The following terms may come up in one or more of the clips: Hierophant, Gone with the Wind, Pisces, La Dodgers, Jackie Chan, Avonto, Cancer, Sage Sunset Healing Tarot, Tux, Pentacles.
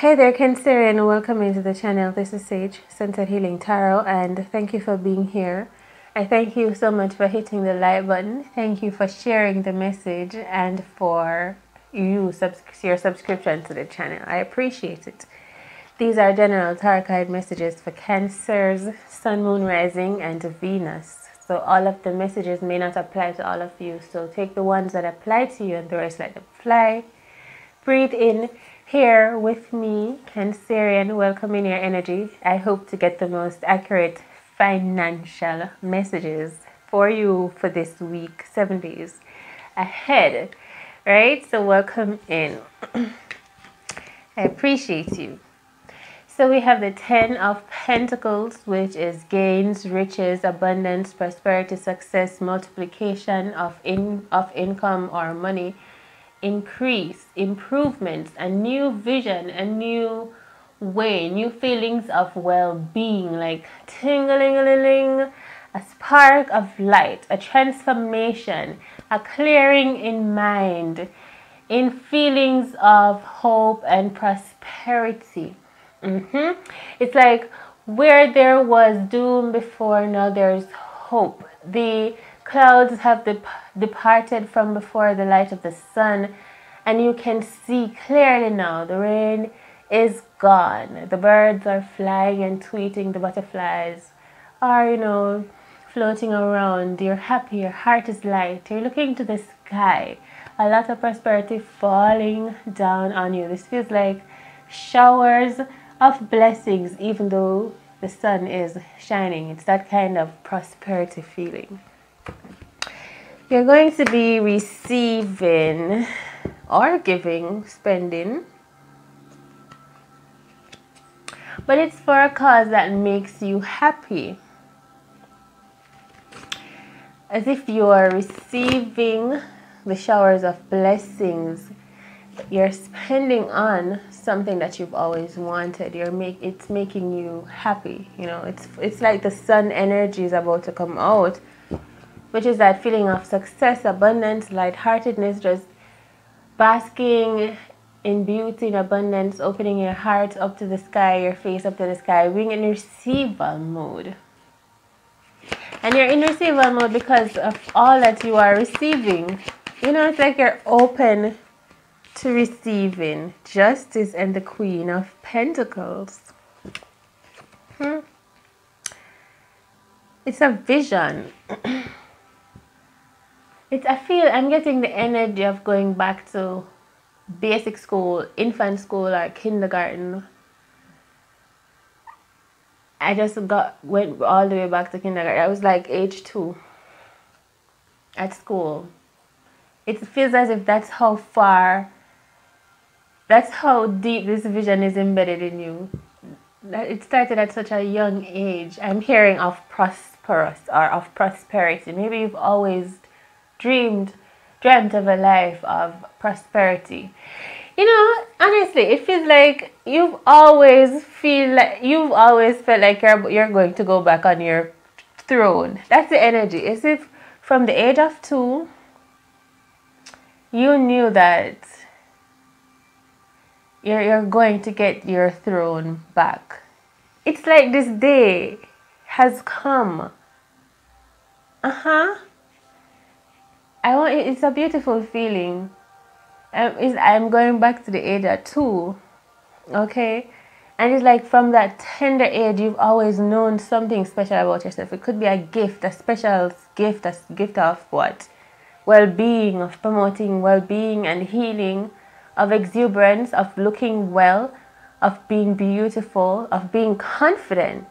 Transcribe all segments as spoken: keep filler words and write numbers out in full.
Hey there Cancer, and welcome into the channel. This is Sage Sunset Healing Tarot, and thank you for being here. I thank you so much for hitting the like button. Thank you for sharing the message and for you subs your subscription to the channel. I appreciate it. These are general tarot card messages for Cancer's Sun, Moon, Rising, and Venus. So all of the messages may not apply to all of you. So take the ones that apply to you and the rest let them fly. Breathe in here with me, Cancerian. Welcome in your energy. I hope to get the most accurate financial messages for you for this week, seven days ahead. Right? So welcome in. I appreciate you. So we have the Ten of Pentacles, which is gains, riches, abundance, prosperity, success, multiplication of in of income or money, increase, improvements, a new vision, a new way, new feelings of well-being, like ting-a-ling-a-ling, a spark of light, a transformation, a clearing in mind, in feelings of hope and prosperity. Mm-hmm. It's like where there was doom before, now there's hope. The clouds have de departed from before the light of the sun, and you can see clearly now. The rain is gone. The birds are flying and tweeting. The butterflies are, you know, floating around. You're happy. Your heart is light. You're looking to the sky. A lot of prosperity falling down on you. This feels like showers of blessings, even though the sun is shining. It's that kind of prosperity feeling. You're going to be receiving or giving, spending, but it's for a cause that makes you happy. As if you are receiving the showers of blessings, you're spending on something that you've always wanted. You're make it's making you happy. You know, it's it's like the sun energy is about to come out, which is that feeling of success, abundance, lightheartedness, just basking in beauty and abundance, opening your heart up to the sky, your face up to the sky, being in receiver mode. And you're in receiver mode because of all that you are receiving. You know, it's like you're open to receiving. Justice and the Queen of Pentacles. Hmm. It's a vision. It's, I feel I'm getting the energy of going back to basic school, infant school, or kindergarten. I just got went all the way back to kindergarten. I was like age two at school. It feels as if that's how far, that's how deep this vision is embedded in you. It started at such a young age. I'm hearing of prosperous or of prosperity. Maybe you've always dreamed, dreamt of a life of prosperity. You know, honestly, it feels like you've always feel like you've always felt like you're you're going to go back on your throne. That's the energy. As if from the age of two, you knew that You're, you're going to get your throne back. It's like this day has come. Uh-huh. I want, it's a beautiful feeling. Um, it's, I'm going back to the age at two. Okay? And it's like from that tender age, you've always known something special about yourself. It could be a gift, a special gift, a gift of what? Well-being, of promoting well-being and healing, of exuberance, of looking well, of being beautiful, of being confident,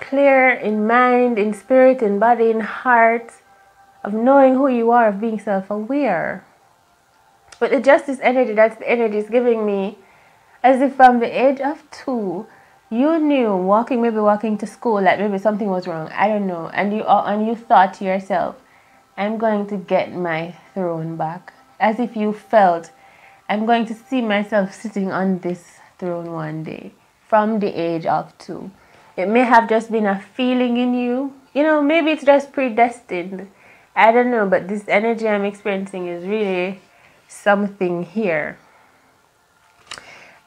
clear in mind, in spirit, in body, in heart, of knowing who you are, of being self-aware. But the justice energy, that's the energy is giving me, as if from the age of two, you knew, walking, maybe walking to school, like maybe something was wrong, I don't know, and you, and you thought to yourself, I'm going to get my throne back. As if you felt, I'm going to see myself sitting on this throne one day, from the age of two. It may have just been a feeling in you. You know, maybe it's just predestined. I don't know, but this energy I'm experiencing is really something here.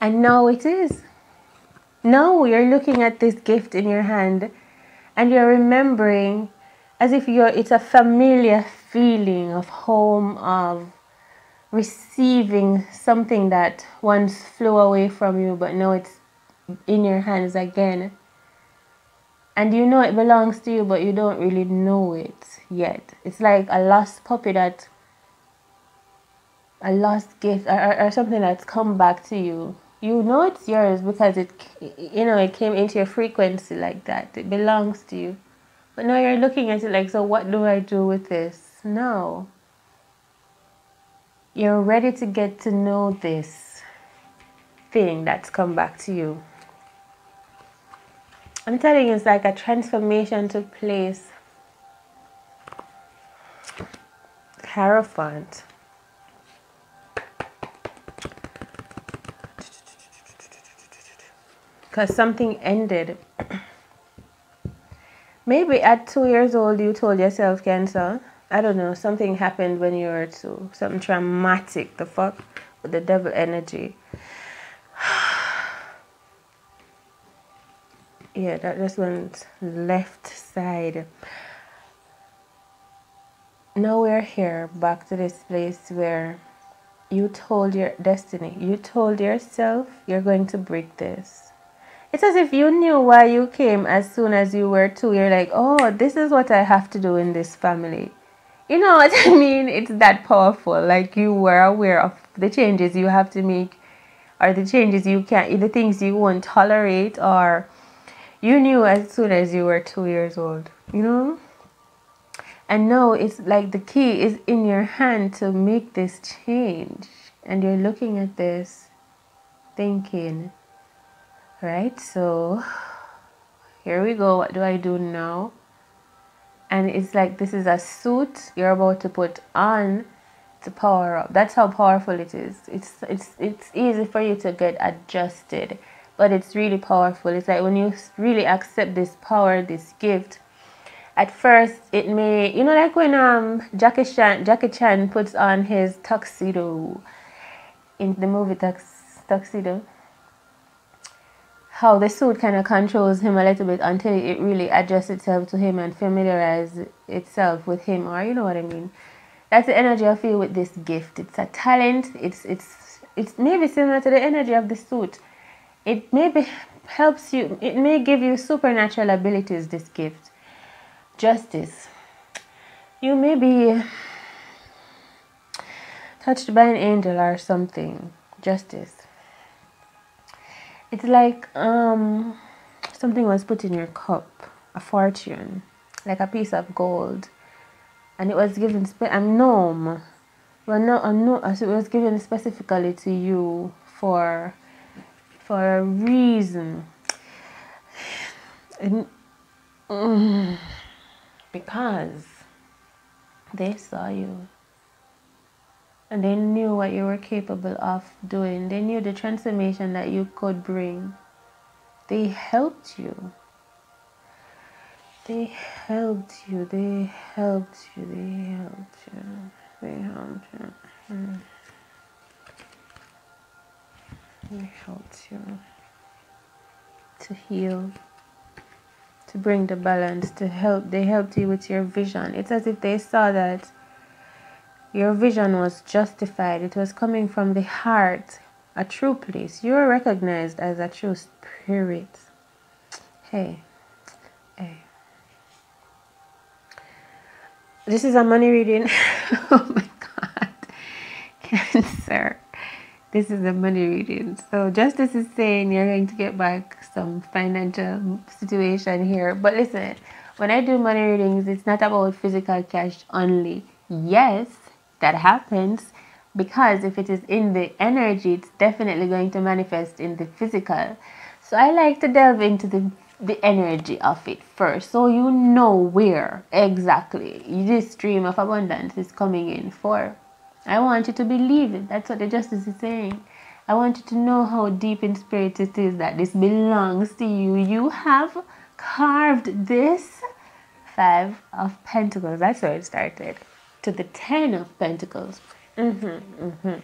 And no, it is. No, you're looking at this gift in your hand and you're remembering as if you're, it's a familiar feeling of home, of receiving something that once flew away from you, but now it's in your hands again. And you know it belongs to you, but you don't really know it yet. It's like a lost puppy, that a lost gift, or, or something that's come back to you. You know it's yours because it, you know, it came into your frequency like that. It belongs to you. But now you're looking at it like, so what do I do with this? No. You're ready to get to know this thing that's come back to you. I'm telling you, it's like a transformation took place. Hierophant. Because something ended. Maybe at two years old you told yourself cancer. I don't know, something happened when you were two. Something traumatic, the fuck, with the devil energy. Yeah, that just went left side. Now we're here, back to this place where you told your destiny. You told yourself you're going to break this. It's as if you knew why you came as soon as you were two. You're like, oh, this is what I have to do in this family. You know what I mean? It's that powerful. Like, you were aware of the changes you have to make, or the changes you can't, the things you won't tolerate, or you knew as soon as you were two years old, you know? And now it's like the key is in your hand to make this change. And you're looking at this, thinking... Right, so here we go. What do I do now? And it's like this is a suit you're about to put on to power up. That's how powerful it is. It's it's it's easy for you to get adjusted, but it's really powerful. It's like when you really accept this power, this gift. At first, it may, you know, like when um Jackie Chan Jackie Chan puts on his tuxedo in the movie Tux Tuxedo. How the suit kind of controls him a little bit until it really adjusts itself to him and familiarizes itself with him, or you know what I mean. That's the energy I feel with this gift. It's a talent. It's it's it's maybe similar to the energy of the suit. It maybe helps you. It may give you supernatural abilities. This gift, justice. You may be touched by an angel or something. Justice. It's like um, something was put in your cup, a fortune, like a piece of gold, and it was given spe a gnome. Well, no, a gnome, it was given specifically to you for for a reason. And, um, because they saw you. And they knew what you were capable of doing. They knew the transformation that you could bring. They helped you. They helped you. They helped you. They helped you. They helped you. They helped you. To heal. To bring the balance. To help. They helped you with your vision. It's as if they saw that your vision was justified. It was coming from the heart, a true place. You were recognized as a true spirit. Hey, hey. This is a money reading. Oh my God. Cancer. This is a money reading. So justice is saying you're going to get back some financial situation here. But listen, when I do money readings, it's not about physical cash only. Yes. That happens, because if it is in the energy, it's definitely going to manifest in the physical. So I like to delve into the, the energy of it first, so you know where exactly this stream of abundance is coming in for. I want you to believe it. That's what the justice is saying. I want you to know how deep in spirit it is that this belongs to you. You have carved this five of pentacles. That's where it started. To the ten of pentacles. Mm-hmm, mm-hmm.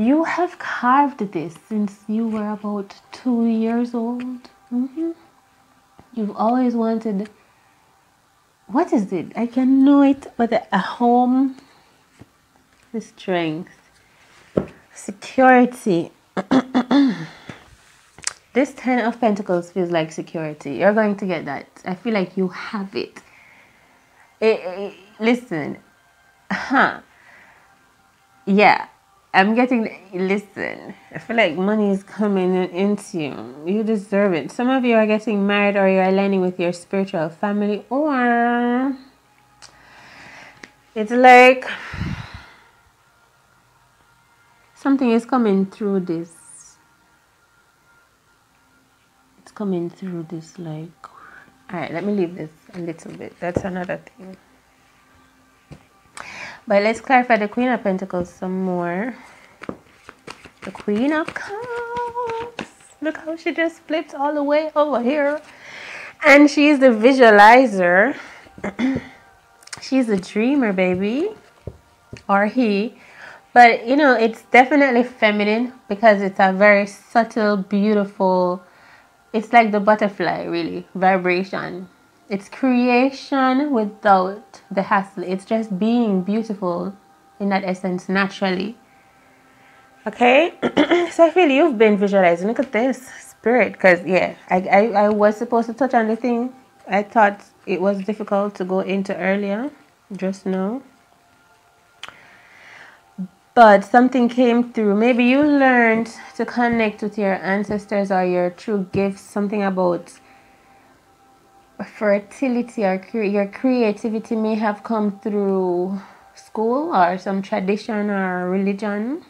You have carved this since you were about two years old. Mm-hmm. You've always wanted, what is it? I can know it, but a home, the strength, security. This Ten of Pentacles feels like security. You're going to get that. I feel like you have it. It, it listen. Huh. Yeah. I'm getting, listen, I feel like money is coming into you. You deserve it. Some of you are getting married, or you're aligning with your spiritual family, or it's like something is coming through this. It's coming through this, like, all right, let me leave this a little bit. That's another thing. But let's clarify the Queen of Pentacles some more. The Queen of Cups. Look how she just flipped all the way over here. And she's the visualizer. She's a dreamer, baby. Or he. But, you know, it's definitely feminine, because it's a very subtle, beautiful... It's like the butterfly, really. Vibration. It's creation without the hassle. It's just being beautiful in that essence naturally. Okay? So I feel you've been visualizing. Look at this spirit. Because, yeah, I, I, I was supposed to touch on the thing I thought it was difficult to go into earlier. Just now. But something came through. Maybe you learned to connect with your ancestors or your true gifts. Something about... fertility or cre your creativity may have come through school or some tradition or religion.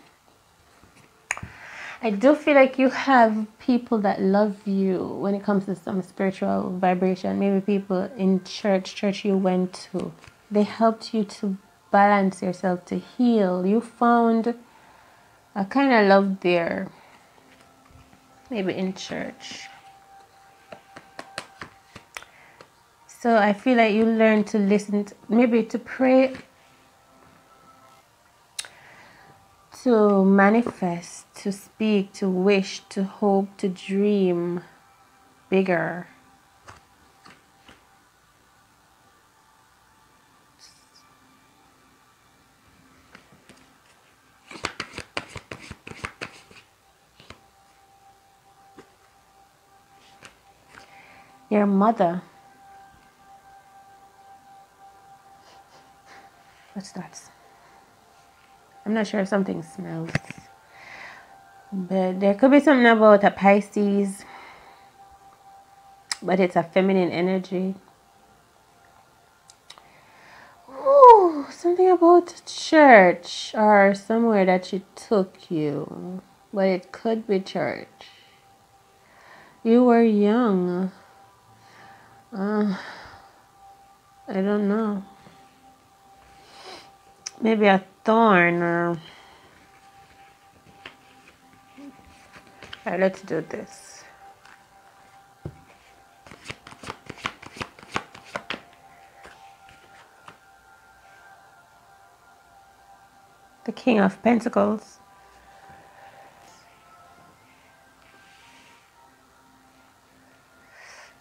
I do feel like you have people that love you when it comes to some spiritual vibration. Maybe people in church, church you went to. They helped you to balance yourself, to heal. You found a kind of love there. Maybe in church. So I feel like you learn to listen, to, maybe to pray, to manifest, to speak, to wish, to hope, to dream bigger. Your mother. Starts. I'm not sure if something smells, but there could be something about a Pisces, but it's a feminine energy. Oh, something about church or somewhere that she took you, but it could be church. You were young. Uh, I don't know. Maybe a thorn. Or... Alright, let's do this. The King of Pentacles.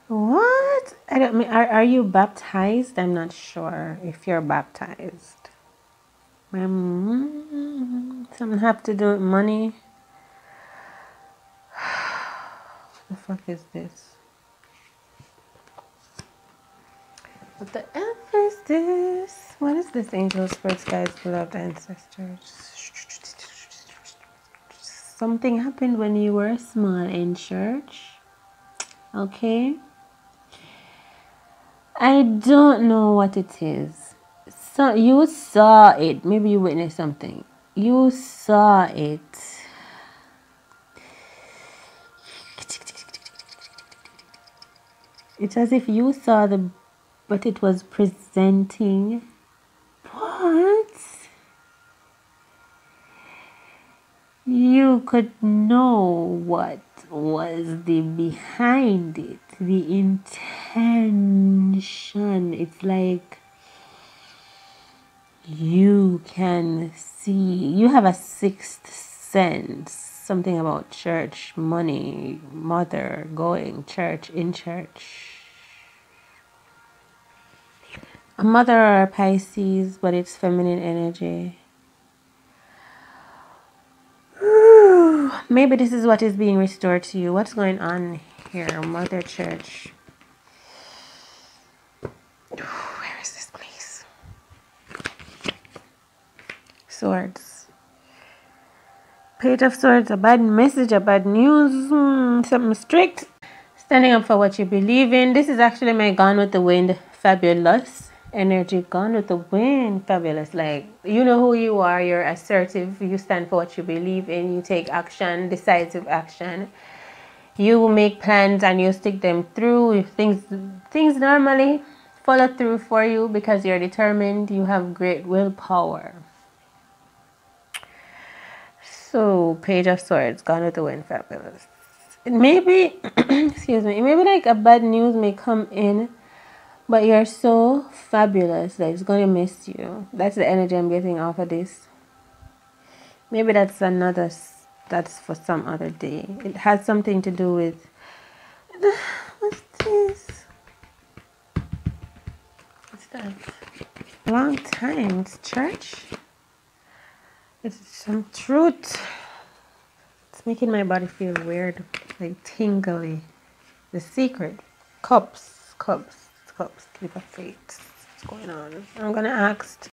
What? I don't mean. Are are you baptized? I'm not sure if you're baptized. Um, something have to do with money. What the fuck is this? What the F is this? What is this? Angels, spirits, guides, beloved ancestors. Something happened when you were small in church. Okay. I don't know what it is. So you saw it. Maybe you witnessed something. You saw it. It's as if you saw the, but it was presenting. But you could know what was the behind it, the intention. It's like. You can see. You have a sixth sense. Something about church, money, mother, going, church, in church. A mother or a Pisces, but it's feminine energy. Ooh, maybe this is what is being restored to you. What's going on here? Mother church. Ooh, where is this place? Swords. Page of Swords, a bad message, a bad news, mm, something strict. Standing up for what you believe in. This is actually my Gone with the Wind, fabulous energy. Gone with the Wind, fabulous. Like, you know who you are, you're assertive, you stand for what you believe in, you take action, decisive action. You make plans and you stick them through. Things, things normally follow through for you because you're determined, you have great willpower. So, Page of Swords, Gone with the Wind, fabulous. Maybe, excuse me, maybe like a bad news may come in, but you're so fabulous that it's going to miss you. That's the energy I'm getting off of this. Maybe that's another, that's for some other day. It has something to do with, what's this? What's that? Long time, it's church? It's some truth. It's making my body feel weird, like tingly. The secret. Cups, cups, cups, keep of faith. What's going on? I'm gonna ask